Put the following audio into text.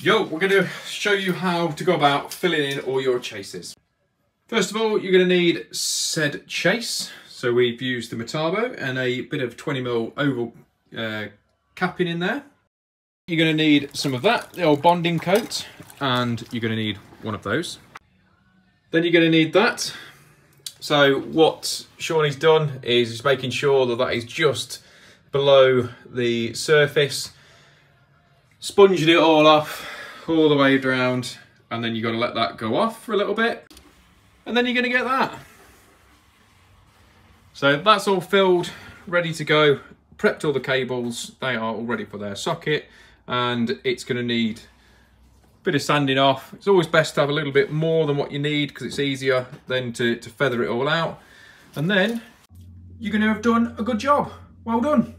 Yo, we're going to show you how to go about filling in all your chases. First of all, you're going to need said chase. So we've used the Metabo and a bit of 20mm oval capping in there. You're going to need some of that, the old bonding coat, and you're going to need one of those. Then you're going to need that. So what Shawnee's done is he's making sure that that is just below the surface, sponging it all off, all the way around, and then you've got to let that go off for a little bit, and then you're going to get that. So that's all filled, ready to go, prepped all the cables, they are all ready for their socket, and it's going to need a bit of sanding off. It's always best to have a little bit more than what you need because it's easier then to feather it all out, and then you're going to have done a good job. Well done.